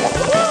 Woo!